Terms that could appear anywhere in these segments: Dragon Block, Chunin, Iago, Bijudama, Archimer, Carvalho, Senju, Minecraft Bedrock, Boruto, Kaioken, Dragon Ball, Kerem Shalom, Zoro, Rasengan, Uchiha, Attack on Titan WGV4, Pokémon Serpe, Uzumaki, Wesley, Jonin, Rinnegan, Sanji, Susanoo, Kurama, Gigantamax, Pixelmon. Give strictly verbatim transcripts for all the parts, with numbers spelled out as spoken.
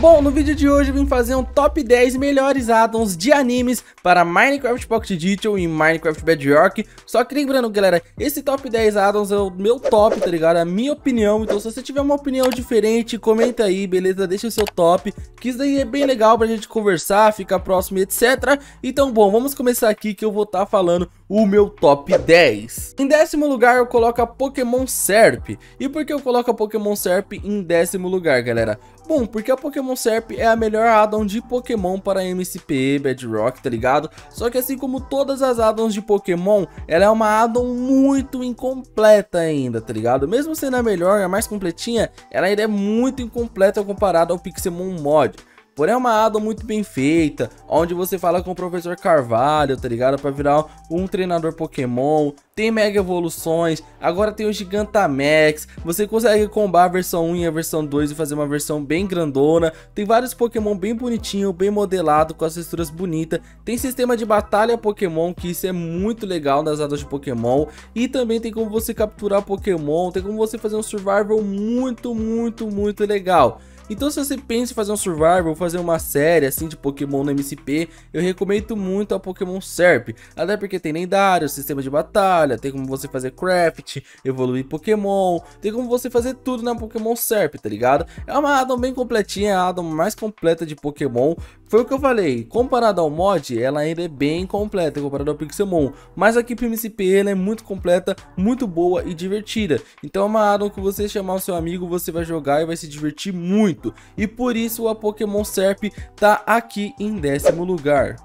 Bom, no vídeo de hoje eu vim fazer um top dez melhores addons de animes para Minecraft Pocket Edition e Minecraft Bedrock. Só que lembrando, galera, esse top dez addons é o meu top, tá ligado? É a minha opinião, então se você tiver uma opinião diferente, comenta aí, beleza? Deixa o seu top, que isso daí é bem legal pra gente conversar, ficar próximo e etcétera. Então, bom, vamos começar aqui que eu vou estar falando o meu top dez. Em décimo lugar eu coloco a Pokémon Serpe. E por que eu coloco a Pokémon Serpe em décimo lugar, galera? Bom, porque a Pokémon Serpe é a melhor addon de Pokémon para M S P, Bedrock, tá ligado? Só que assim como todas as addons de Pokémon, ela é uma addon muito incompleta ainda, tá ligado? Mesmo sendo a melhor, a mais completinha, ela ainda é muito incompleta comparada ao Pixelmon Mod. Porém é uma addon muito bem feita, onde você fala com o professor Carvalho, tá ligado? Pra virar um treinador Pokémon, tem mega evoluções, agora tem o Gigantamax, você consegue combar a versão um e a versão dois e fazer uma versão bem grandona, tem vários Pokémon bem bonitinho, bem modelado, com as texturas bonitas, tem sistema de batalha Pokémon, que isso é muito legal nas addons de Pokémon, e também tem como você capturar Pokémon, tem como você fazer um survival muito, muito, muito legal. Então se você pensa em fazer um survival, fazer uma série assim de Pokémon no M S P, eu recomendo muito a Pokémon Serpe, até porque tem lendário, sistema de batalha, tem como você fazer craft, evoluir Pokémon, tem como você fazer tudo na Pokémon Serpe, tá ligado? É uma addon bem completinha, é a addon mais completa de Pokémon. Foi o que eu falei, comparado ao mod, ela ainda é bem completa comparado ao Pixelmon, mas aqui pro M S P ela é muito completa, muito boa e divertida. Então é uma addon que você chamar o seu amigo, você vai jogar e vai se divertir muito. E por isso a Pokémon Serpe tá aqui em décimo lugar.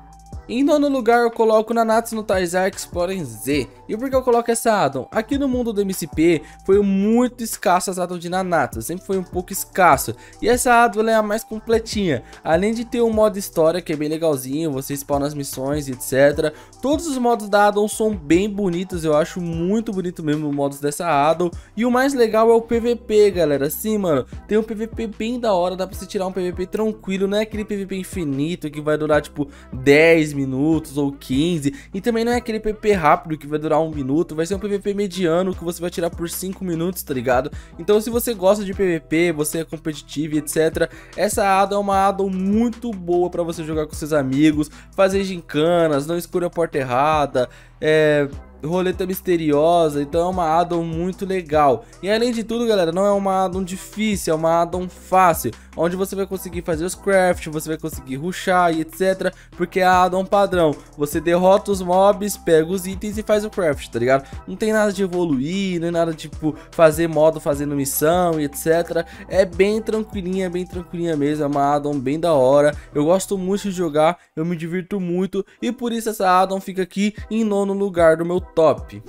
Em nono lugar eu coloco Nanatsu no Taizai X Pokémon Z. E por que eu coloco essa addon? Aqui no mundo do M S P foi muito escassa as addons de Nanatsu, sempre foi um pouco escasso. E essa addon é a mais completinha, além de ter um modo história que é bem legalzinho, você spawna as missões etcétera. Todos os modos da addon são bem bonitos, eu acho muito bonito mesmo os modos dessa addon. E o mais legal é o P V P, galera, sim mano, tem um P V P bem da hora, dá pra você tirar um P V P tranquilo, não é aquele P V P infinito que vai durar tipo dez minutos ou quinze, e também não é aquele P V P rápido que vai durar um minuto, vai ser um P V P mediano que você vai tirar por cinco minutos, tá ligado? Então se você gosta de P V P, você é competitivo etcétera, essa addon é uma addon muito boa pra você jogar com seus amigos, fazer gincanas, não escolher a porta errada, é... roleta misteriosa, então é uma addon muito legal. E além de tudo, galera, não é uma addon difícil, é uma addon fácil, onde você vai conseguir fazer os crafts, você vai conseguir rushar e etcétera, porque é a addon padrão, você derrota os mobs, pega os itens e faz o craft, tá ligado? Não tem nada de evoluir, não é nada tipo fazer modo, fazendo missão e etcétera, é bem tranquilinha, bem tranquilinha mesmo, é uma addon bem da hora, eu gosto muito de jogar, eu me divirto muito, e por isso essa addon fica aqui em nono lugar do meu top.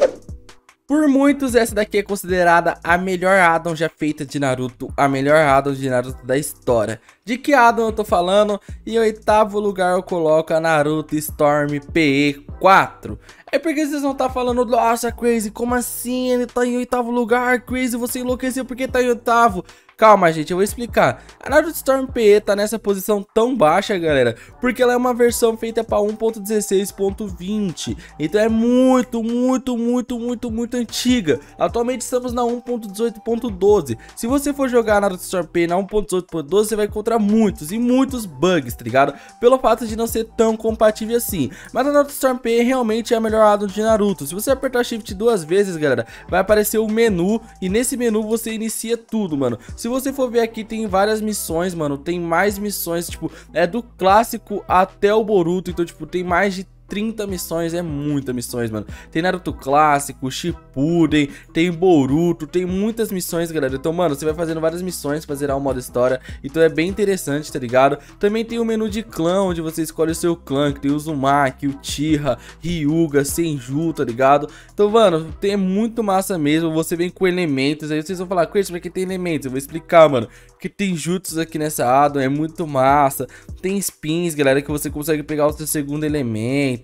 Por muitos, essa daqui é considerada a melhor addon já feita de Naruto, a melhor addon de Naruto da história. De que addon eu tô falando? Em oitavo lugar eu coloco a Naruto Storm P E quatro. É porque vocês vão estar falando, nossa Crazy, como assim ele tá em oitavo lugar? Crazy, você enlouqueceu porque tá em oitavo. Calma, gente, eu vou explicar. A Naruto Storm P E tá nessa posição tão baixa, galera, porque ela é uma versão feita para um ponto dezesseis ponto vinte. Então é muito, muito, muito, muito, muito antiga. Atualmente estamos na um ponto dezoito ponto doze. Se você for jogar a Naruto Storm P E na um ponto dezoito ponto doze, você vai encontrar muitos e muitos bugs, tá ligado? Pelo fato de não ser tão compatível assim. Mas a Naruto Storm P E realmente é a melhor addon de Naruto. Se você apertar Shift duas vezes, galera, vai aparecer o menu, e nesse menu você inicia tudo, mano. Se você for ver aqui, tem várias missões, mano, tem mais missões, tipo, é do clássico até o Boruto, então, tipo, tem mais de trinta missões, é muita missões, mano. Tem Naruto clássico, Shippuden, tem Boruto, tem muitas missões, galera. Então, mano, você vai fazendo várias missões pra zerar o modo história, então é bem interessante, tá ligado? Também tem o menu de clã, onde você escolhe o seu clã, que tem o Uzumaki, o Uchiha, Ryuga, Senju, tá ligado? Então, mano, tem muito massa mesmo, você vem com elementos, aí vocês vão falar, Chris, mas que tem elementos? Eu vou explicar, mano, que tem jutsus aqui nessa addon, é muito massa, tem spins, galera, que você consegue pegar o seu segundo elemento.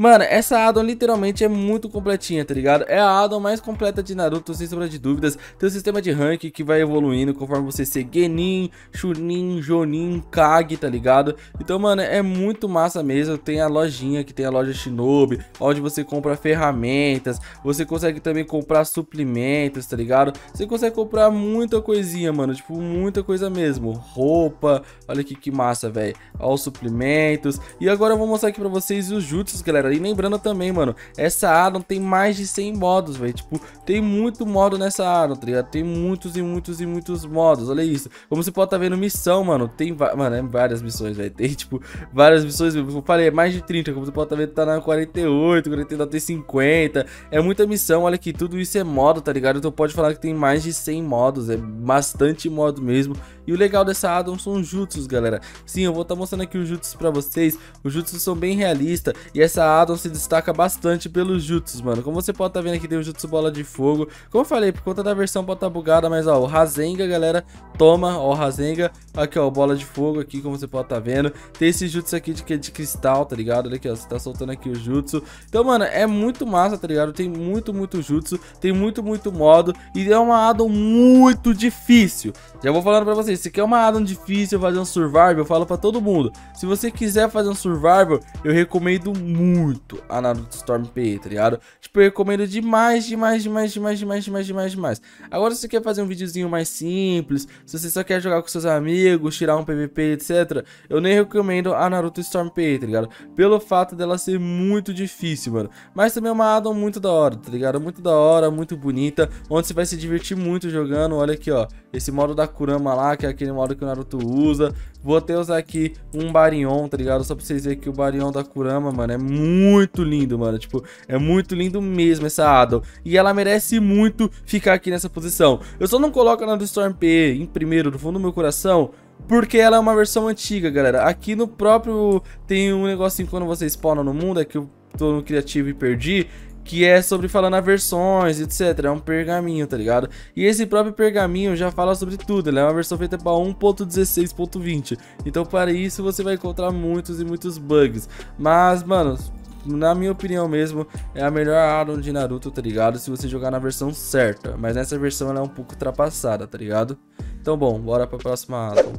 Mano, essa addon literalmente é muito completinha, tá ligado? É a addon mais completa de Naruto, sem sombra de dúvidas. Tem um sistema de rank que vai evoluindo conforme você ser Genin, Chunin, Jonin, Kage, tá ligado? Então, mano, é muito massa mesmo. Tem a lojinha, que tem a loja Shinobi, onde você compra ferramentas, você consegue também comprar suplementos, tá ligado? Você consegue comprar muita coisinha, mano, tipo, muita coisa mesmo. Roupa, olha aqui que massa, velho. Olha os suplementos. E agora eu vou mostrar aqui pra vocês os jutsus, galera. E lembrando também, mano, essa addon tem mais de cem modos, velho. Tipo, tem muito modo nessa addon, tá ligado? Tem muitos e muitos e muitos modos, olha isso. Como você pode estar vendo, missão, mano. Tem, mano, é várias missões, velho. Tem, tipo, várias missões, como eu falei, é mais de trinta. Como você pode estar vendo, tá na quarenta e oito, quarenta e oito, tem cinquenta. É muita missão, olha aqui. Tudo isso é modo, tá ligado? Então pode falar que tem mais de cem modos. É bastante modo mesmo. E o legal dessa addon são os jutsus, galera. Sim, eu vou estar mostrando aqui os jutsus pra vocês. Os jutsus são bem realistas. E essa addon se destaca bastante pelos jutsus, mano. Como você pode estar vendo aqui, tem o jutsu bola de fogo. Como eu falei, por conta da versão pode estar bugada. Mas, ó, o Rasenga, galera, toma, ó, o Rasenga. Aqui, ó, bola de fogo aqui, como você pode estar vendo. Tem esse jutsu aqui de, de cristal, tá ligado? Olha aqui, ó, você tá soltando aqui o jutsu. Então, mano, é muito massa, tá ligado? Tem muito, muito jutsu. Tem muito, muito modo. E é uma addon muito difícil. Já vou falando pra vocês. Se quer uma addon difícil, fazer um survival, eu falo pra todo mundo. Se você quiser fazer um survival, eu recomendo muito a Naruto Storm P E, tá ligado? Tipo, eu recomendo demais, demais, demais, demais, demais, demais, demais, demais. Agora, se você quer fazer um videozinho mais simples, se você só quer jogar com seus amigos, tirar um P V P, etcétera, eu nem recomendo a Naruto Storm P E, tá ligado? Pelo fato dela ser muito difícil, mano. Mas também é uma addon muito da hora, tá ligado? Muito da hora, muito bonita, onde você vai se divertir muito jogando. Olha aqui, ó, esse modo da Kurama lá, que é aquele modo que o Naruto usa. Vou até usar aqui um Baryon, tá ligado? Só pra vocês verem que o Baryon da Kurama, mano, é muito lindo, mano. Tipo, é muito lindo mesmo essa addon. E ela merece muito ficar aqui nessa posição. Eu só não coloco a Naruto Storm P E em primeiro, do fundo do meu coração, porque ela é uma versão antiga, galera. Aqui no próprio tem um negocinho quando você spawna no mundo, é que eu tô no criativo e perdi, que é sobre falando a versões, etcétera. É um pergaminho, tá ligado? E esse próprio pergaminho já fala sobre tudo. Ele é uma versão feita para um ponto dezesseis ponto vinte. Então, para isso, você vai encontrar muitos e muitos bugs. Mas, mano, na minha opinião mesmo, é a melhor addon de Naruto, tá ligado? Se você jogar na versão certa. Mas nessa versão ela é um pouco ultrapassada, tá ligado? Então, bom, bora para a próxima addon.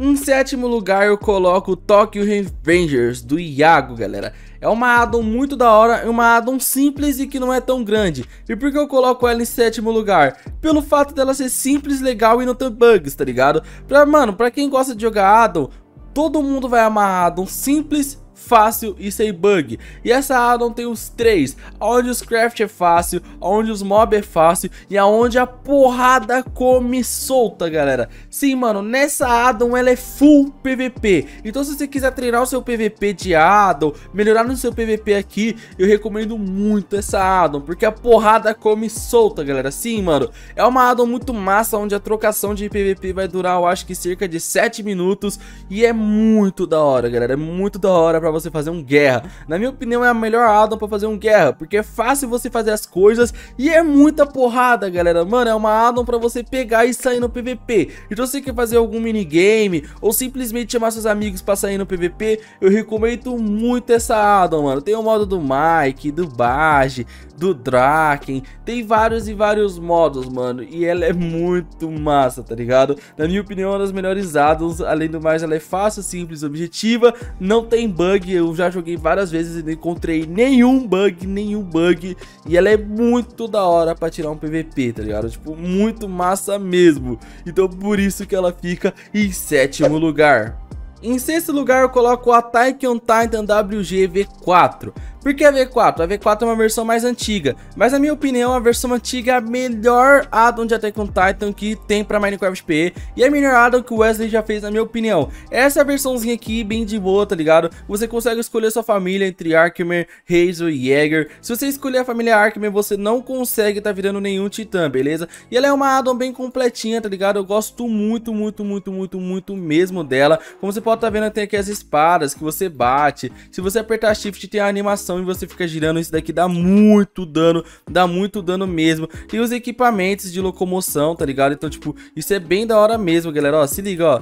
Em sétimo lugar, eu coloco o Tokyo Revengers, do Iago, galera. É uma addon muito da hora, é uma addon simples e que não é tão grande. E por que eu coloco ela em sétimo lugar? Pelo fato dela ser simples, legal e não ter bugs, tá ligado? Pra, mano, pra quem gosta de jogar addon, todo mundo vai amar addon simples, fácil e sem bug. E essa addon tem os três, onde os craft é fácil, onde os mob é fácil e aonde a porrada come solta, galera. Sim, mano, nessa addon ela é full P V P. Então, se você quiser treinar o seu P V P de addon, melhorar no seu P V P aqui, eu recomendo muito essa addon, porque a porrada come solta, galera. Sim, mano, é uma addon muito massa, onde a trocação de P V P vai durar, eu acho que cerca de sete minutos, e é muito da hora, galera. É muito da hora pra você fazer um guerra. Na minha opinião, é a melhor addon pra fazer um guerra, porque é fácil você fazer as coisas e é muita porrada, galera. Mano, é uma addon pra você pegar e sair no P V P. Então, se você quer fazer algum minigame ou simplesmente chamar seus amigos pra sair no P V P, eu recomendo muito essa addon, mano. Tem o modo do Mike, do Baji, do Draken, tem vários e vários modos, mano, e ela é muito massa, tá ligado? Na minha opinião, é uma das melhores addons. Além do mais, ela é fácil, simples, objetiva, não tem bug. Eu já joguei várias vezes e não encontrei nenhum bug, nenhum bug. E ela é muito da hora pra tirar um P V P, tá ligado? Tipo, muito massa mesmo. Então, por isso que ela fica em sétimo lugar. Em sexto lugar, eu coloco o Attack on Titan W G V quatro. Por que a V quatro? A V quatro é uma versão mais antiga, mas na minha opinião, a versão antiga é a melhor addon de Attack on Titan que tem pra Minecraft P E, e é a melhor addon que o Wesley já fez, na minha opinião. Essa versãozinha aqui, bem de boa, tá ligado? Você consegue escolher sua família entre Archimer, Hazel e Jäger. Se você escolher a família Archimer, você não consegue tá virando nenhum titã, beleza? E ela é uma addon bem completinha, tá ligado? Eu gosto muito, muito, muito, muito, muito mesmo dela. Como você pode tá vendo, tem aqui as espadas que você bate. Se você apertar shift, tem a animação e você fica girando. Isso daqui dá muito dano, dá muito dano mesmo. Tem os equipamentos de locomoção, tá ligado? Então, tipo, isso é bem da hora mesmo, galera. Ó, se liga, ó.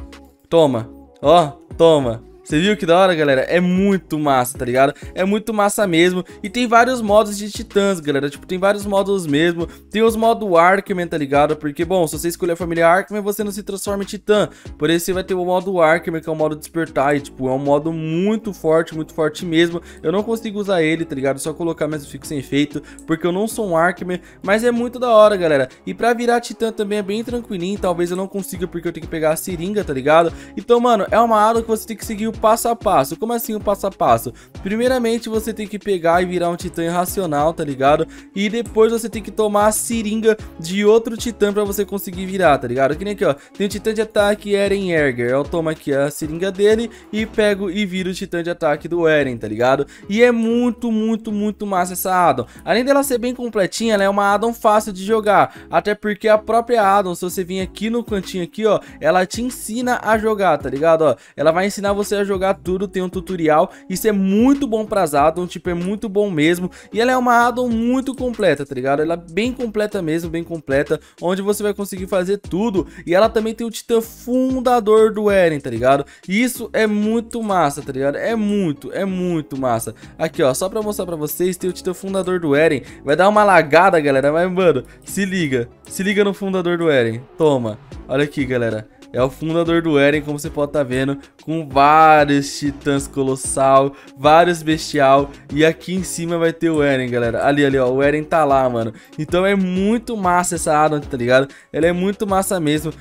Toma, ó, toma. Você viu que da hora, galera? É muito massa, tá ligado? É muito massa mesmo. E tem vários modos de titãs, galera. Tipo, tem vários modos mesmo. Tem os modos Arkman, tá ligado? Porque, bom, se você escolher a família Arkman, você não se transforma em titã. Por isso, você vai ter o modo Arkman, que é o modo despertar. E, tipo, é um modo muito forte, muito forte mesmo. Eu não consigo usar ele, tá ligado? Só colocar, mas eu fico sem efeito, porque eu não sou um Arkman. Mas é muito da hora, galera. E pra virar titã também é bem tranquilinho. Talvez eu não consiga, porque eu tenho que pegar a seringa, tá ligado? Então, mano, é uma aula que você tem que seguir o passo a passo. Como assim o passo a passo? Primeiramente, você tem que pegar e virar um titã irracional, tá ligado? E depois você tem que tomar a seringa de outro titã pra você conseguir virar, tá ligado? Que nem aqui, ó. Tem o titã de ataque Eren Erger. Eu tomo aqui a seringa dele e pego e viro o titã de ataque do Eren, tá ligado? E é muito, muito, muito massa essa addon. Além dela ser bem completinha, ela é uma addon fácil de jogar. Até porque a própria addon, se você vir aqui no cantinho aqui, ó, ela te ensina a jogar, tá ligado? Ó, ela vai ensinar você a jogar tudo, tem um tutorial. Isso é muito bom pras addon, tipo, é muito bom mesmo. E ela é uma addon muito completa, tá ligado? Ela é bem completa mesmo, bem completa, onde você vai conseguir fazer tudo. E ela também tem o titã fundador do Eren, tá ligado? E isso é muito massa, tá ligado? É muito, é muito massa. Aqui, ó, só pra mostrar pra vocês, tem o titã fundador do Eren. Vai dar uma lagada, galera, mas, mano, se liga. Se liga no fundador do Eren. Toma. Olha aqui, galera. É o fundador do Eren, como você pode estar vendo, com vários titãs colossal, vários bestial. E aqui em cima vai ter o Eren, galera. Ali, ali, ó, o Eren tá lá, mano. Então é muito massa essa addon, tá ligado? Ela é muito massa mesmo.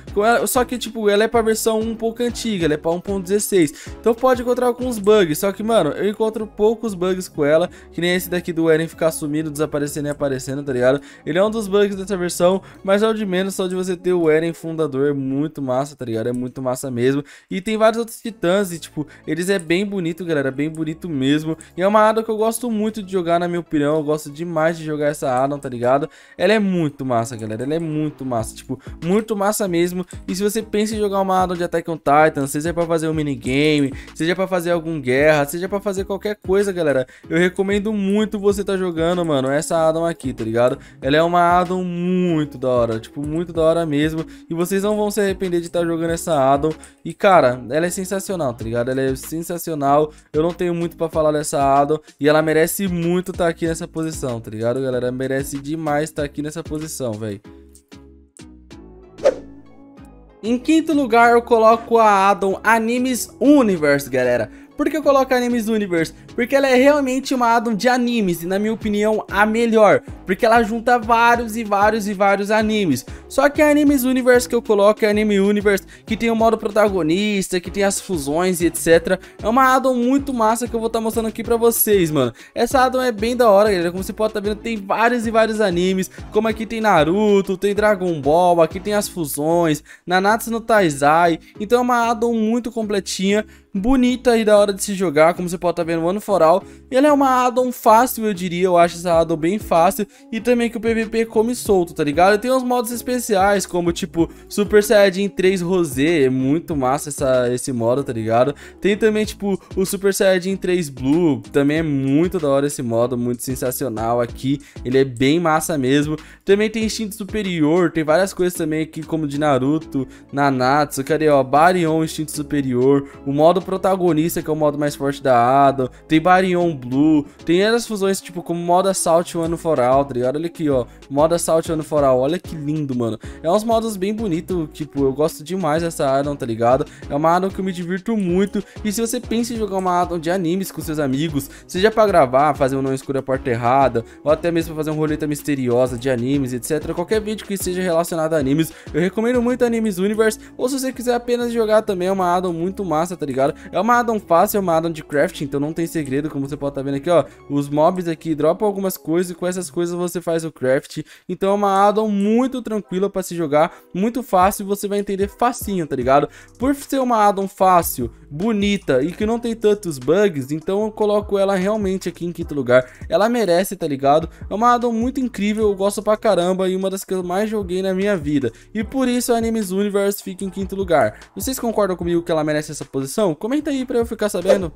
Só que, tipo, ela é pra versão um pouco antiga, ela é pra um ponto dezesseis. Então pode encontrar alguns bugs, só que, mano, eu encontro poucos bugs com ela. Que nem esse daqui do Eren ficar sumido, desaparecendo e aparecendo, tá ligado? Ele é um dos bugs dessa versão, mas é o de menos, só de você ter o Eren fundador, é muito massa, tá ligado? É muito massa mesmo. E tem vários outros titãs e, tipo, eles é bem bonito, galera. Bem bonito mesmo. E é uma addon que eu gosto muito de jogar, na minha opinião. Eu gosto demais de jogar essa addon, tá ligado? Ela é muito massa, galera. Ela é muito massa. Tipo, muito massa mesmo. E se você pensa em jogar uma addon de Attack on Titan, seja pra fazer um minigame, seja pra fazer algum guerra, seja pra fazer qualquer coisa, galera, eu recomendo muito você tá jogando, mano, essa addon aqui, tá ligado? Ela é uma addon muito da hora. Tipo, muito da hora mesmo. E vocês não vão se arrepender de estar jogando jogando essa addon. E, cara, ela é sensacional, tá ligado? Ela é sensacional. Eu não tenho muito pra falar dessa addon. E ela merece muito estar aqui nessa posição, tá ligado, galera? Merece demais estar aqui nessa posição, velho. Em quinto lugar, eu coloco a addon Animes Universe, galera. Por que eu coloco a Animes Universe? Porque ela é realmente uma addon de animes e, na minha opinião, a melhor. Porque ela junta vários e vários e vários animes. Só que a Animes Universe que eu coloco é a Anime Universe, que tem o modo protagonista, que tem as fusões e etcétera. É uma addon muito massa que eu vou estar mostrando aqui pra vocês, mano. Essa addon é bem da hora, galera. Como você pode estar vendo, tem vários e vários animes. Como aqui tem Naruto, tem Dragon Ball, aqui tem as fusões, Nanatsu no Taizai. Então é uma addon muito completinha, bonita e da hora de se jogar, como você pode estar vendo, One For All. Ela é uma addon fácil, eu diria. Eu acho essa addon bem fácil. E também que o P V P come solto, tá ligado? E tem uns modos especiais, como tipo Super Saiyajin três Rosé. É muito massa essa, esse modo, tá ligado? Tem também tipo o Super Saiyajin três Blue. Também é muito da hora esse modo, muito sensacional aqui. Ele é bem massa mesmo. Também tem instinto superior. Tem várias coisas também aqui, como de Naruto, Nanatsu. Cadê, ó? Baryon, instinto superior. O modo protagonista, que é o modo mais forte da addon. Tem Baryon Blue. Tem as fusões, tipo, como modo Assault One For All, tá ligado? Olha aqui, ó, modo Assault One For All. Olha que lindo, mano. É uns modos bem bonitos. Tipo, eu gosto demais dessa addon, tá ligado? É uma addon que eu me divirto muito. E se você pensa em jogar uma addon de animes com seus amigos, seja pra gravar, fazer um Não Escura a Porta Errada, ou até mesmo pra fazer uma roleta misteriosa de animes, etcétera. Qualquer vídeo que seja relacionado a animes, eu recomendo muito a Animes Universe. Ou se você quiser apenas jogar também, é uma addon muito massa, tá ligado? É uma addon fácil, é uma addon de crafting, então não tem segredo, como você pode estar vendo aqui, ó. Os mobs aqui dropam algumas coisas e com essas coisas você faz o craft. Então é uma addon muito tranquila pra se jogar, muito fácil, e você vai entender facinho, tá ligado? Por ser uma addon fácil, bonita e que não tem tantos bugs, então eu coloco ela realmente aqui em quinto lugar. Ela merece, tá ligado? É uma addon muito incrível, eu gosto pra caramba e uma das que eu mais joguei na minha vida. E por isso a Animes Universe fica em quinto lugar. Vocês concordam comigo que ela merece essa posição? Comenta aí pra eu ficar sabendo.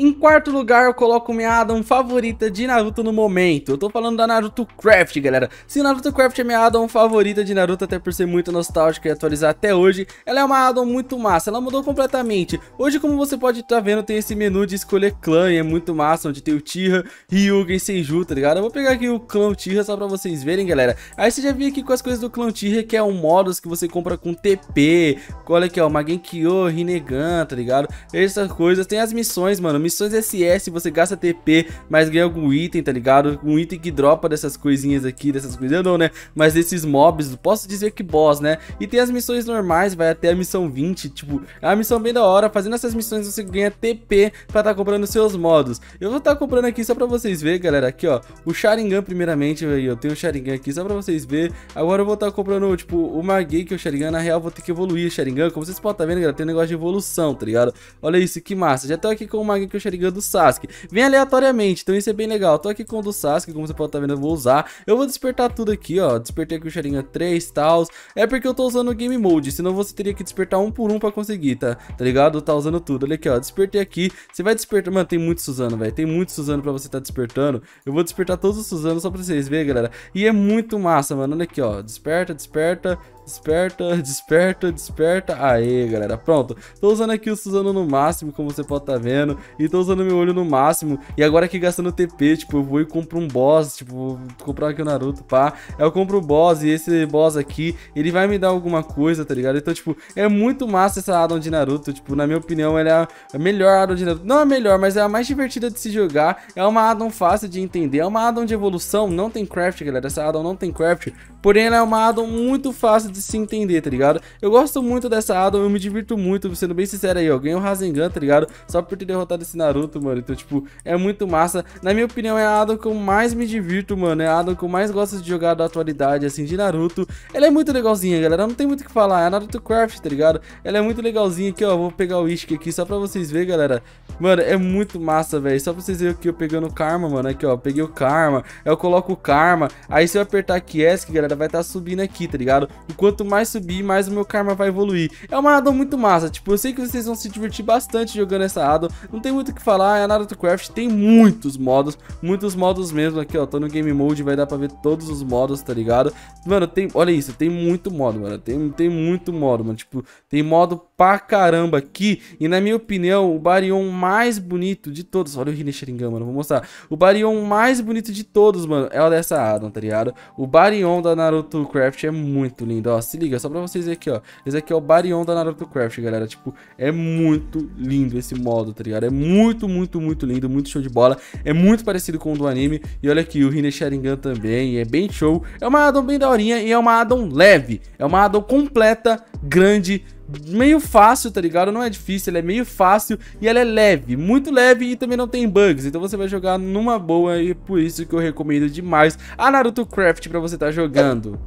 Em quarto lugar, eu coloco minha addon favorita de Naruto no momento. Eu tô falando da Naruto Craft, galera. Se Naruto Craft é minha addon favorita de Naruto, até por ser muito nostálgica e atualizar até hoje, ela é uma addon muito massa, ela mudou completamente. Hoje, como você pode estar vendo, tem esse menu de escolher clã, e é muito massa, onde tem o Uchiha, Hyuga e Senju, tá ligado? Eu vou pegar aqui o clã Uchiha só pra vocês verem, galera. Aí você já vem aqui com as coisas do clã Uchiha, que é um modos que você compra com T P, olha aqui, ó, Magenkyo, Rinnegan, tá ligado? Essas coisas, tem as missões, mano, missões S S, você gasta T P, mas ganha algum item, tá ligado? Um item que dropa dessas coisinhas aqui, dessas coisas não, né? Mas desses mobs, posso dizer que boss, né? E tem as missões normais, vai até a missão vinte, tipo, é uma missão bem da hora. Fazendo essas missões você ganha T P pra tá comprando seus modos. Eu vou tá comprando aqui só pra vocês verem, galera, aqui, ó, o Sharingan primeiramente, eu tenho o Sharingan aqui só pra vocês verem. Agora eu vou tá comprando, tipo, o Magei, que é o Sharingan, na real vou ter que evoluir o Sharingan, como vocês podem estar vendo, galera, tem um negócio de evolução, tá ligado? Olha isso, que massa, já tô aqui com o Magei, que é o Sharingan do Sasuke, vem aleatoriamente, então isso é bem legal. Tô aqui com o do Sasuke, como você pode estar vendo, eu vou usar, eu vou despertar tudo aqui, ó, despertei aqui o Sharingan três, tal, é porque eu tô usando o Game Mode, senão você teria que despertar um por um pra conseguir, tá? Tá ligado? Tá usando tudo, olha aqui, ó, despertei aqui, você vai despertar, mano, tem muito Suzano, velho, tem muito Suzano pra você tá despertando, eu vou despertar todos os Suzano só pra vocês verem, galera, e é muito massa, mano, olha aqui, ó, desperta, desperta, desperta, desperta, desperta. Aê, galera, pronto. Tô usando aqui o Suzano no máximo, como você pode estar vendo, e tô usando meu olho no máximo. E agora aqui gastando T P, tipo, eu vou e compro um boss, tipo, vou comprar aqui o Naruto, pá, eu compro o boss, e esse boss aqui, ele vai me dar alguma coisa, tá ligado? Então, tipo, é muito massa essa addon de Naruto, tipo, na minha opinião, ela é a melhor addon de Naruto. Não a melhor, mas é a mais divertida de se jogar, é uma addon fácil de entender, é uma addon de evolução, não tem craft, galera, essa addon não tem craft, porém ela é uma addon muito fácil de se entender, tá ligado? Eu gosto muito dessa addon, eu me divirto muito, sendo bem sincero aí, ó, ganhei o Rasengan, tá ligado? Só por ter derrotado esse Naruto, mano, então, tipo, é muito massa. Na minha opinião, é a addon que eu mais me divirto, mano, é a addon que eu mais gosto de jogar da atualidade, assim, de Naruto. Ela é muito legalzinha, galera, não tem muito o que falar, é a Naruto Craft, tá ligado? Ela é muito legalzinha aqui, ó, vou pegar o Ishiki aqui só pra vocês verem, galera. Mano, é muito massa, velho, só pra vocês verem aqui, eu pegando o Karma, mano, aqui, ó, eu peguei o Karma, eu coloco o Karma, aí se eu apertar aqui, ESC, galera, vai estar tá subindo aqui, tá ligado? O quanto mais subir, mais o meu Karma vai evoluir. É uma addon muito massa, tipo, eu sei que vocês vão se divertir bastante jogando essa addon, não tem muito o que falar, é a Naruto Craft, tem muitos modos, muitos modos mesmo, aqui, ó, tô no Game Mode, vai dar pra ver todos os modos, tá ligado? Mano, tem, olha isso, tem muito modo, mano, tem, tem muito modo, mano, tipo, tem modo pra caramba aqui, e na minha opinião, o Baryon mais bonito de todos, olha o Rinne Sharingan, mano, vou mostrar, o Baryon mais bonito de todos, mano, é o dessa addon, tá ligado? O Baryon da Naruto Craft é muito lindo, ó, se liga, só pra vocês verem aqui, ó, esse aqui é o Baryon da Naruto Craft, galera, tipo, é muito lindo esse modo, tá ligado? É muito, muito, muito lindo, muito show de bola, é muito parecido com o do anime, e olha aqui, o Rinne Sharingan também, é bem show, é uma addon bem daorinha e é uma addon leve, é uma addon completa, grande, meio fácil, tá ligado? Não é difícil, ela é meio fácil e ela é leve, muito leve e também não tem bugs, então você vai jogar numa boa e por isso que eu recomendo demais a Naruto Craft pra você tá jogando.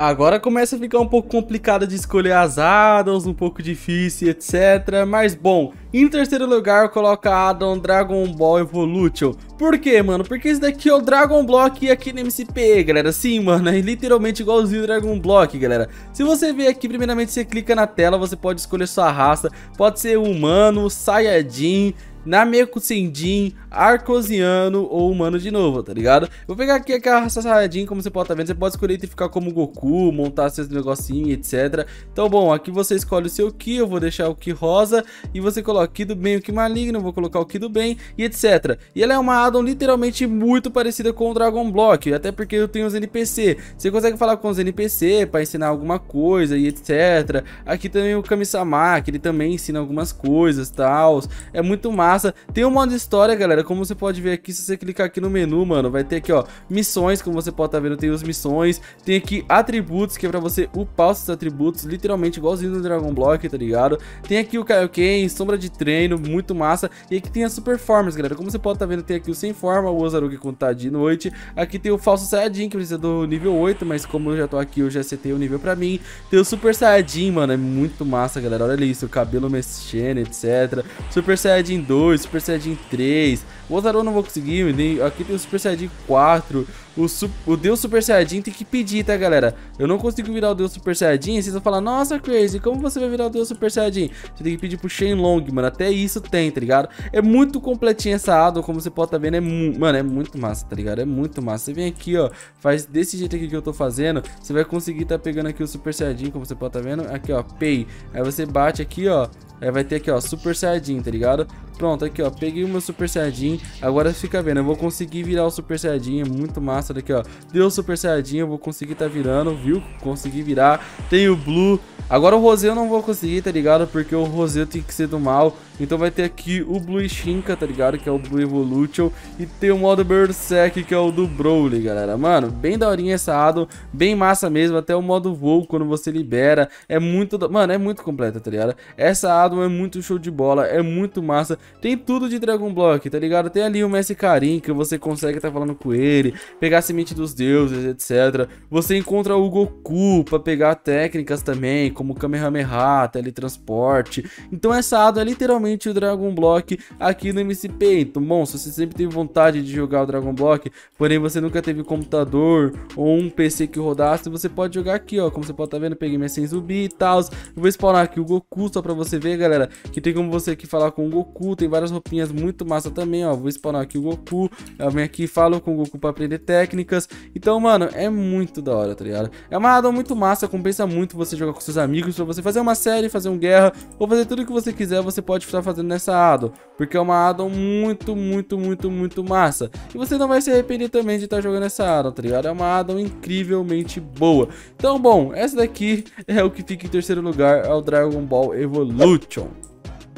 Agora começa a ficar um pouco complicado de escolher as addons, um pouco difícil, etcétera. Mas bom, em terceiro lugar eu coloco a addon Dragon Ball Evolution. Por quê, mano? Porque esse daqui é o Dragon Block e aqui no M C P, galera. Sim, mano, é literalmente igualzinho o Dragon Block, galera. Se você ver aqui, primeiramente você clica na tela, você pode escolher sua raça. Pode ser humano, Saiyajin, Nameku Senjin, Arcosiano ou humano de novo, tá ligado? Vou pegar aqui aquela raça Saiyajin, como você pode estar vendo, você pode escolher identificar como Goku, montar seus negocinhos, etcétera. Então, bom, aqui você escolhe o seu Ki, eu vou deixar o Ki rosa, e você coloca o Ki do bem, o Ki maligno, eu vou colocar o Ki do bem, e etcétera. E ela é uma addon literalmente muito parecida com o Dragon Block, até porque eu tenho os N P C. Você consegue falar com os N P C para ensinar alguma coisa, e etcétera. Aqui também o Kami-sama, que ele também ensina algumas coisas, tal. É muito massa. Tem um modo história, galera, como você pode ver aqui, se você clicar aqui no menu, mano, vai ter aqui, ó, missões, como você pode estar vendo, tem os missões, tem aqui atributos, que é pra você upar os seus atributos, literalmente igualzinho do Dragon Block, tá ligado? Tem aqui o Kaioken, sombra de treino, muito massa, e aqui tem as super formas, galera, como você pode estar vendo, tem aqui o sem forma, o Ozaruga quando tá de noite, aqui tem o falso Saiyajin, que precisa do nível oito, mas como eu já tô aqui, eu já setei o nível pra mim, tem o super Saiyajin, mano, é muito massa, galera, olha isso, o cabelo mexendo, etcétera, super Saiyajin dois, dois, Super Saiyajin três. O Ozaru eu não vou conseguir, tem, aqui tem o Super Saiyajin quatro. O, o Deus Super Saiyajin tem que pedir, tá, galera? Eu não consigo virar o Deus Super Saiyajin. Vocês vão falar, nossa, Crazy, como você vai virar o Deus Super Saiyajin? Você tem que pedir pro Shenlong, mano. Até isso tem, tá ligado? É muito completinha essa addon, como você pode tá vendo. É mano, é muito massa, tá ligado? É muito massa. Você vem aqui, ó, faz desse jeito aqui que eu tô fazendo. Você vai conseguir tá pegando aqui o Super Saiyajin, como você pode tá vendo. Aqui, ó, Pei. Aí você bate aqui, ó. Aí vai ter aqui, ó, Super Saiyajin, tá ligado? Pronto, aqui, ó, peguei o meu Super Saiyajin. Agora fica vendo, eu vou conseguir virar o Super Saiyajin. É muito massa daqui, ó. Deu Super Saiyajin, eu vou conseguir tá virando, viu? Consegui virar. Tem o Blue. Agora o Rosé eu não vou conseguir, tá ligado? Porque o Rosé tem que ser do mal. Então vai ter aqui o Blue Shinka, tá ligado? Que é o Blue Evolution. E tem o modo Berserk, que é o do Broly, galera. Mano, bem daorinha essa addon. Bem massa mesmo. Até o modo voo, quando você libera. É muito... Mano, é muito completa, tá ligado? Essa addon é muito show de bola, é muito massa. Tem tudo de Dragon Block, tá ligado? Tem ali o Mestre Karin, que você consegue tá falando com ele, pegar a semente dos deuses, etc. Você encontra o Goku pra pegar técnicas também, como Kamehameha, teletransporte. Então essa addon é literalmente o Dragon Block aqui no M C P. Então, bom, se você sempre teve vontade de jogar o Dragon Block, porém você nunca teve computador ou um P C que rodasse, você pode jogar aqui, ó. Como você pode tá vendo, peguei minha Senzubi e tal. Eu vou spawnar aqui o Goku, só pra você ver, galera, que tem como você aqui falar com o Goku. Tem várias roupinhas muito massa também, ó. Vou spawnar aqui o Goku, eu venho aqui e falo com o Goku pra aprender técnicas. Então, mano, é muito da hora, tá ligado? É uma addon muito massa, compensa muito você jogar com seus amigos, pra você fazer uma série, fazer um guerra, ou fazer tudo que você quiser, você pode estar fazendo nessa addon, porque é uma addon muito, muito, muito, muito massa. E você não vai se arrepender também de estar jogando essa addon, tá ligado? É uma addon incrivelmente boa. Então, bom, essa daqui é o que fica em terceiro lugar, é o Dragon Ball Evolution.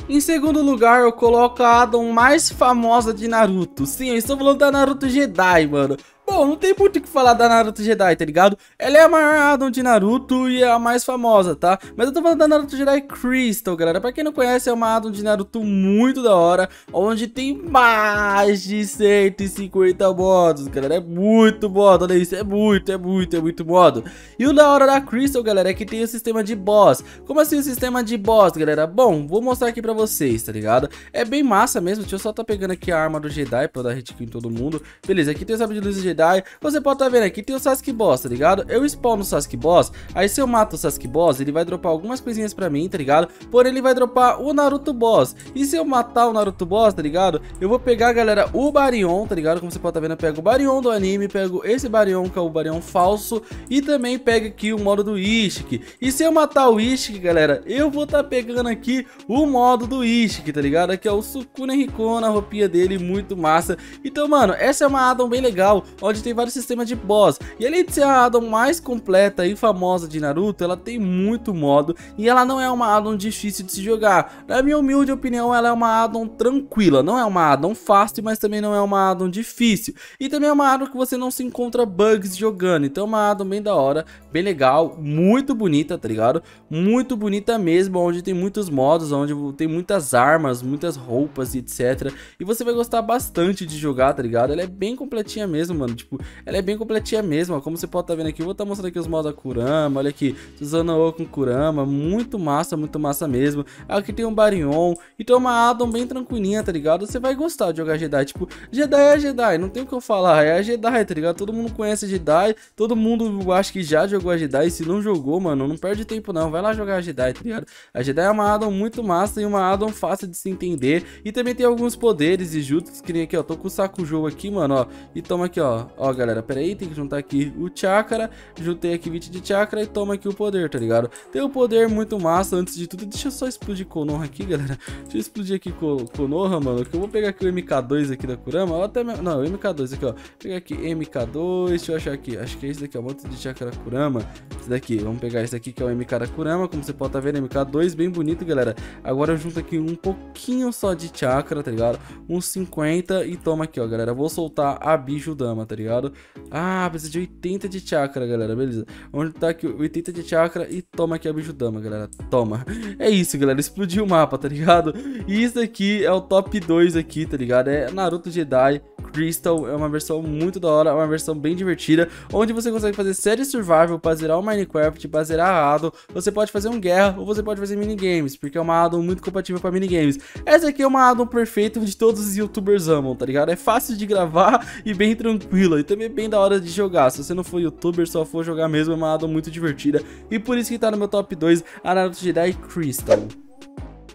Em segundo lugar, eu coloco a addon mais famosa de Naruto. Sim, eu estou falando da Naruto Jedi, mano. Bom, não tem muito o que falar da Naruto Jedi, tá ligado? Ela é a maior addon de Naruto e é a mais famosa, tá? Mas eu tô falando da Naruto Jedi Crystal, galera. Pra quem não conhece, é uma addon de Naruto muito da hora, onde tem mais de cento e cinquenta modos, galera. É muito modo, olha isso. É muito, é muito, é muito modo. E o da hora da Crystal, galera, é que tem o sistema de boss. Como assim o sistema de boss, galera? Bom, vou mostrar aqui pra vocês, tá ligado? É bem massa mesmo. Deixa eu só tá pegando aqui a arma do Jedi pra eu dar hit kill em todo mundo. Beleza, aqui tem o sabre de luz do Jedi. Você pode tá vendo aqui, tem o Sasuke Boss, tá ligado? Eu spawno o Sasuke Boss, aí se eu mato o Sasuke Boss, ele vai dropar algumas coisinhas pra mim, tá ligado? Porém, ele vai dropar o Naruto Boss. E se eu matar o Naruto Boss, tá ligado? Eu vou pegar, galera, o Baryon, tá ligado? Como você pode tá vendo, eu pego o Baryon do anime, pego esse Baryon, que é o Baryon falso, e também pego aqui o modo do Ishiki. E se eu matar o Ishiki, galera, eu vou tá pegando aqui o modo do Ishiki, tá ligado? Aqui é o Sukuna Rikona, a roupinha dele, muito massa. Então, mano, essa é uma addon bem legal, onde tem vários sistemas de boss. E além de ser a addon mais completa e famosa de Naruto, ela tem muito modo e ela não é uma addon difícil de se jogar. Na minha humilde opinião, ela é uma addon tranquila, não é uma addon fácil, mas também não é uma addon difícil. E também é uma addon que você não se encontra bugs jogando, então é uma addon bem da hora, bem legal, muito bonita, tá ligado? Muito bonita mesmo, onde tem muitos modos, onde tem muitas armas, muitas roupas e etcétera. E você vai gostar bastante de jogar, tá ligado? Ela é bem completinha mesmo, mano. Tipo, ela é bem completinha mesmo, ó. Como você pode tá vendo aqui, eu vou tá mostrando aqui os modos da Kurama. Olha aqui, Susanoo com Kurama. Muito massa, muito massa mesmo. Aqui tem um Baryon, então é uma addon bem tranquilinha, tá ligado? Você vai gostar de jogar Jedi. Tipo, Jedi é Jedi, não tem o que eu falar, é a Jedi, tá ligado? Todo mundo conhece a Jedi, todo mundo acho que já jogou a Jedi, e se não jogou, mano, não perde tempo não, vai lá jogar a Jedi, tá ligado? A Jedi é uma addon muito massa e uma addon fácil de se entender. E também tem alguns poderes e jutsus, que nem aqui, ó, tô com o Sakujou aqui, mano, ó. E toma aqui, ó. Ó, galera, pera aí, tem que juntar aqui o chakra. Juntei aqui vinte de chakra e toma aqui o poder, tá ligado? Tem o poder muito massa. Antes de tudo, deixa eu só explodir Konoha aqui, galera. Deixa eu explodir aqui Konoha, mano, que eu vou pegar aqui o M K dois aqui da Kurama. Ó, até mesmo... Não, o M K dois aqui, ó. Vou pegar aqui M K dois, deixa eu achar aqui. Acho que é esse daqui, ó, um monte de chakra Kurama. Esse daqui, vamos pegar esse daqui que é o M K da Kurama. Como você pode tá vendo, M K dois, bem bonito, galera. Agora eu junto aqui um pouquinho só de chakra, tá ligado? Uns cinquenta e toma aqui, ó, galera. Vou soltar a Biju Dama, tá ligado? Ah, precisa de oitenta de chakra, galera, beleza. Onde tá aqui oitenta de chakra e toma aqui a Bijudama, galera. Toma. É isso, galera, explodiu o mapa, tá ligado? E isso aqui é o top dois aqui, tá ligado? É Naruto Jedi Crystal, é uma versão muito da hora, é uma versão bem divertida, onde você consegue fazer série survival pra zerar o Minecraft, pra zerar a addon, você pode fazer um guerra ou você pode fazer minigames, porque é uma addon muito compatível pra minigames. Essa aqui é uma addon perfeita onde todos os youtubers amam, tá ligado? É fácil de gravar e bem tranquila, e também bem da hora de jogar. Se você não for youtuber, só for jogar mesmo, é uma addon muito divertida, e por isso que tá no meu top dois, a Naruto Jedi Crystal.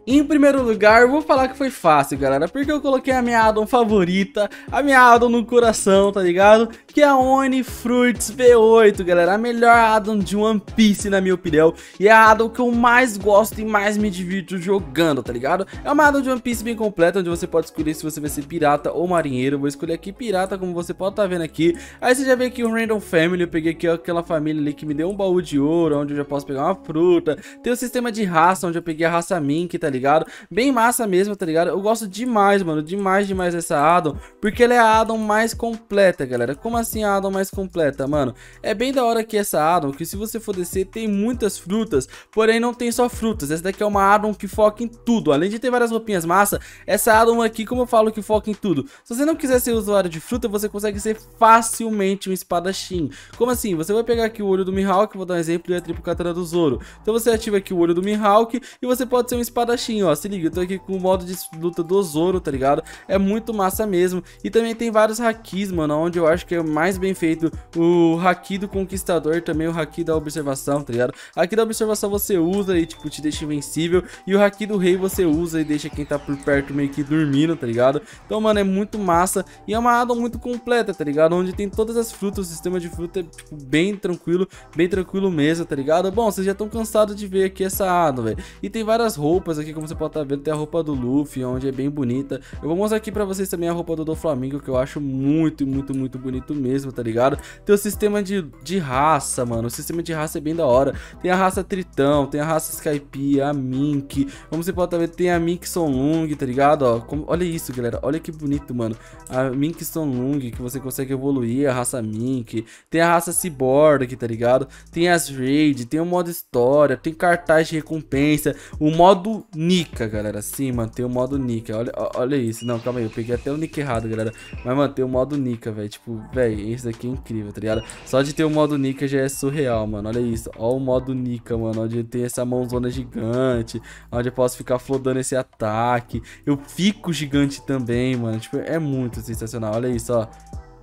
Em primeiro lugar, eu vou falar que foi fácil, galera, porque eu coloquei a minha addon favorita, a minha addon no coração, tá ligado? Que é a Oni Fruits V oito, galera, a melhor addon de One Piece, na minha opinião, e é a addon que eu mais gosto e mais me divirto jogando, tá ligado? É uma addon de One Piece bem completa, onde você pode escolher se você vai ser pirata ou marinheiro. Eu vou escolher aqui pirata, como você pode estar vendo aqui. Aí você já vê aqui o Random Family, eu peguei aqui aquela família ali que me deu um baú de ouro, onde eu já posso pegar uma fruta. Tem o sistema de raça, onde eu peguei a raça Mink, tá ligado? ligado? Bem massa mesmo, tá ligado? Eu gosto demais, mano, demais, demais dessa addon, porque ela é a addon mais completa, galera. Como assim a addon mais completa, mano? É bem da hora que essa addon, que se você for descer, tem muitas frutas, porém não tem só frutas. Essa daqui é uma addon que foca em tudo. Além de ter várias roupinhas massa, essa addon aqui, como eu falo, que foca em tudo. Se você não quiser ser usuário de fruta, você consegue ser facilmente um espadachim. Como assim? Você vai pegar aqui o olho do Mihawk, vou dar um exemplo, e a triplo katana do Zoro. Então você ativa aqui o olho do Mihawk e você pode ser um espadachim. Ó, se liga, eu tô aqui com o modo de luta do Zoro, tá ligado? É muito massa mesmo. E também tem vários hakis, mano, onde eu acho que é mais bem feito o haki do conquistador, também o haki da observação, tá ligado? Haki da observação você usa e, tipo, te deixa invencível, e o haki do rei você usa e deixa quem tá por perto meio que dormindo, tá ligado? Então, mano, é muito massa e é uma addon muito completa, tá ligado? Onde tem todas as frutas, o sistema de fruta é, tipo, bem tranquilo, bem tranquilo mesmo, tá ligado? Bom, vocês já estão cansados de ver aqui essa addon, velho. E tem várias roupas aqui, como você pode estar vendo, tem a roupa do Luffy, onde é bem bonita. Eu vou mostrar aqui pra vocês também a roupa do Doflamingo, que eu acho muito, muito, muito bonito mesmo, tá ligado? Tem o sistema de, de raça, mano. O sistema de raça é bem da hora. Tem a raça Tritão, tem a raça Skype, a Mink. Como você pode estar vendo, tem a Mink Sonlung, tá ligado? Ó, como, olha isso, galera. Olha que bonito, mano. A Mink Sonlung, que você consegue evoluir, a raça Mink. Tem a raça Cyborg, tá ligado? Tem as Raid, tem o modo história, tem cartaz de recompensa, o modo Nika, galera, sim, mano, tem o modo Nika. Olha, olha isso, não, calma aí, eu peguei até o Nika errado, galera. Mas, mano, tem o modo Nika, velho. Tipo, velho, esse daqui é incrível, tá ligado? Só de ter o modo Nika já é surreal, mano. Olha isso, ó o modo Nika, mano. Onde tem essa mãozona gigante, onde eu posso ficar flodando esse ataque. Eu fico gigante também, mano. Tipo, é muito sensacional, olha isso, ó.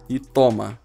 E toma.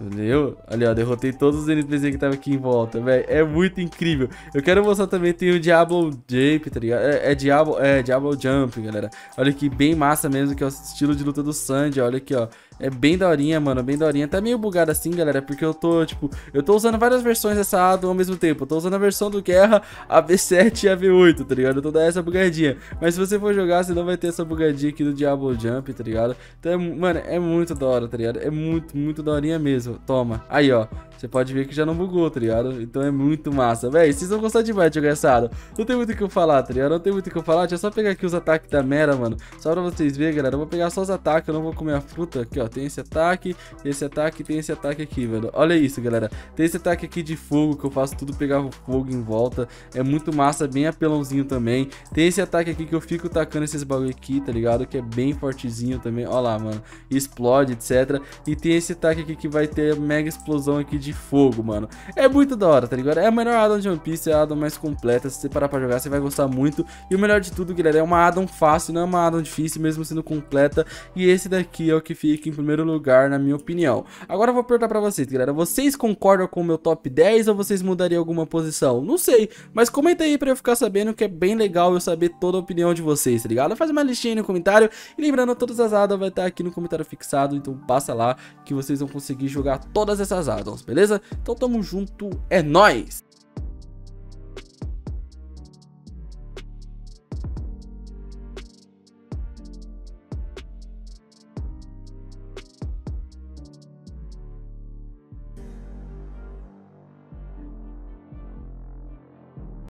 Entendeu? Olha, ó, derrotei todos os N P C que tava aqui em volta, velho. É muito incrível. Eu quero mostrar também, tem o Diablo Jump, tá ligado? É, é, Diablo, é Diablo Jump, galera. Olha que bem massa mesmo, que é o estilo de luta do Sanji, olha aqui, ó. É bem daorinha, mano, bem daorinha. Tá meio bugado assim, galera, porque eu tô, tipo, eu tô usando várias versões dessa addon ao mesmo tempo. Eu tô usando a versão do Guerra, a V sete e a V oito, tá ligado? Eu tô dando essa bugadinha. Mas se você for jogar, você não vai ter essa bugadinha aqui do Diablo Jump, tá ligado? Então, é, mano, é muito da hora, tá ligado? É muito, muito daorinha mesmo. Toma. Aí, ó. Você pode ver que já não bugou, tá ligado? Então é muito massa, velho. Vocês vão gostar demais de jogar essa addon. Não tem muito o que eu falar, tá ligado? Não tem muito o que eu falar. Deixa eu só pegar aqui os ataques da Mera, mano. Só pra vocês verem, galera. Eu vou pegar só os ataques, eu não vou comer a fruta aqui, ó. Tem esse ataque, esse ataque, tem esse ataque aqui, velho. Olha isso, galera. Tem esse ataque aqui de fogo, que eu faço tudo pegar fogo em volta. É muito massa, bem apelãozinho também. Tem esse ataque aqui que eu fico tacando esses bagulho aqui, tá ligado? Que é bem fortezinho também. Olha lá, mano. Explode, etcétera. E tem esse ataque aqui que vai ter mega explosão aqui de fogo, mano. É muito da hora, tá ligado? É a melhor addon de One Piece, é a addon mais completa. Se você parar pra jogar, você vai gostar muito. E o melhor de tudo, galera, é uma addon fácil, não é uma addon difícil, mesmo sendo completa. E esse daqui é o que fica em primeiro lugar, na minha opinião. Agora eu vou perguntar pra vocês, galera, vocês concordam com o meu top dez ou vocês mudariam alguma posição? Não sei, mas comenta aí pra eu ficar sabendo, que é bem legal eu saber toda a opinião de vocês, tá ligado? Faz uma listinha aí no comentário, e lembrando, todas as addons vai estar aqui no comentário fixado, então passa lá que vocês vão conseguir jogar todas essas addons, beleza? Então tamo junto, é nóis!